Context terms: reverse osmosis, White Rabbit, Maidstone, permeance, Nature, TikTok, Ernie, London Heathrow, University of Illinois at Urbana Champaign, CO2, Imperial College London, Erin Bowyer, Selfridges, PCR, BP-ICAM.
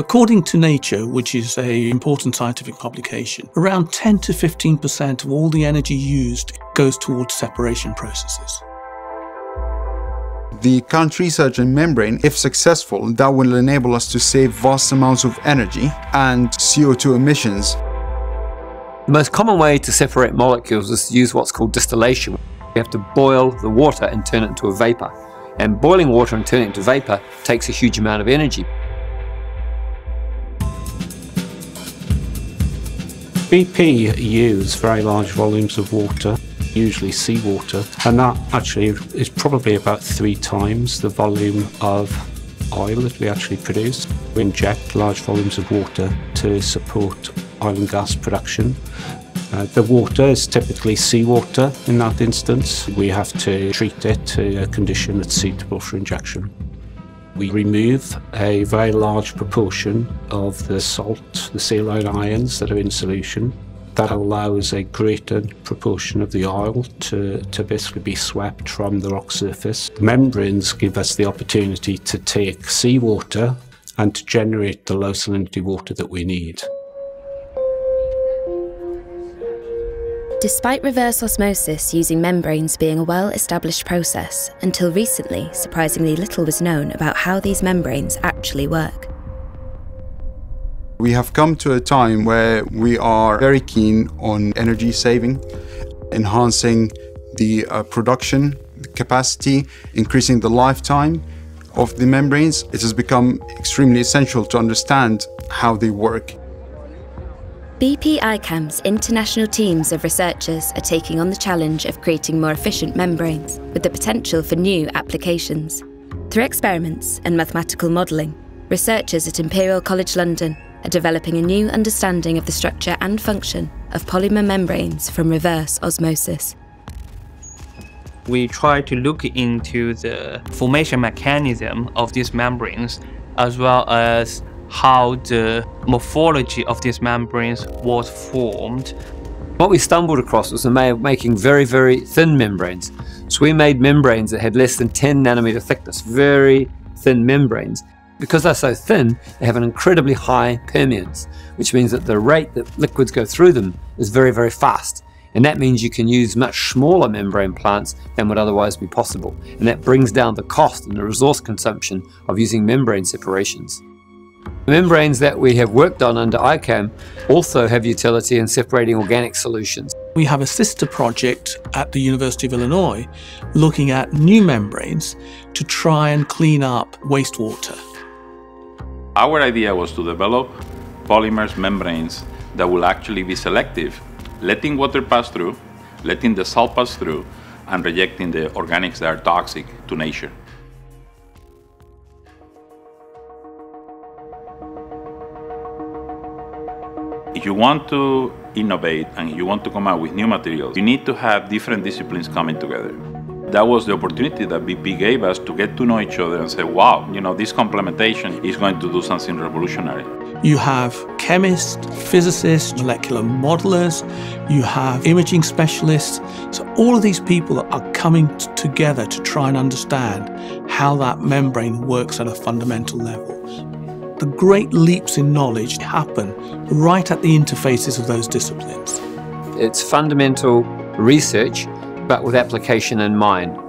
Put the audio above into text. According to Nature, which is an important scientific publication, around 10 to 15% of all the energy used goes towards separation processes. The current research in membrane, if successful, that will enable us to save vast amounts of energy and CO2 emissions. The most common way to separate molecules is to use what's called distillation. You have to boil the water and turn it into a vapor. And boiling water and turning it into vapor takes a huge amount of energy. BP use very large volumes of water, usually seawater, and that actually is probably about 3 times the volume of oil that we actually produce. We inject large volumes of water to support oil and gas production. The water is typically seawater in that instance. We have to treat it to a condition that's suitable for injection. We remove a very large proportion of the salt, the saline ions that are in solution. That allows a greater proportion of the oil to basically be swept from the rock surface. Membranes give us the opportunity to take seawater and to generate the low salinity water that we need. Despite reverse osmosis using membranes being a well-established process, until recently, surprisingly little was known about how these membranes actually work. We have come to a time where we are very keen on energy saving, enhancing the production capacity, increasing the lifetime of the membranes. It has become extremely essential to understand how they work. BP-ICAM's international teams of researchers are taking on the challenge of creating more efficient membranes, with the potential for new applications. Through experiments and mathematical modelling, researchers at Imperial College London are developing a new understanding of the structure and function of polymer membranes from reverse osmosis. We try to look into the formation mechanism of these membranes, as well as how the morphology of these membranes was formed. What we stumbled across was a way of making very, very thin membranes. So we made membranes that had less than 10 nanometer thickness, very thin membranes. Because they're so thin, they have an incredibly high permeance, which means that the rate that liquids go through them is very, very fast. And that means you can use much smaller membrane plants than would otherwise be possible. And that brings down the cost and the resource consumption of using membrane separations. The membranes that we have worked on under ICAM also have utility in separating organic solutions. We have a sister project at the University of Illinois looking at new membranes to try and clean up wastewater. Our idea was to develop polymers membranes that will actually be selective, letting water pass through, letting the salt pass through, and rejecting the organics that are toxic to nature. If you want to innovate and you want to come out with new materials, you need to have different disciplines coming together. That was the opportunity that BP gave us to get to know each other and say, wow, you know, this complementation is going to do something revolutionary. You have chemists, physicists, molecular modelers, you have imaging specialists. So all of these people are coming together to try and understand how that membrane works at a fundamental level. The great leaps in knowledge happen right at the interfaces of those disciplines. It's fundamental research, but with application in mind.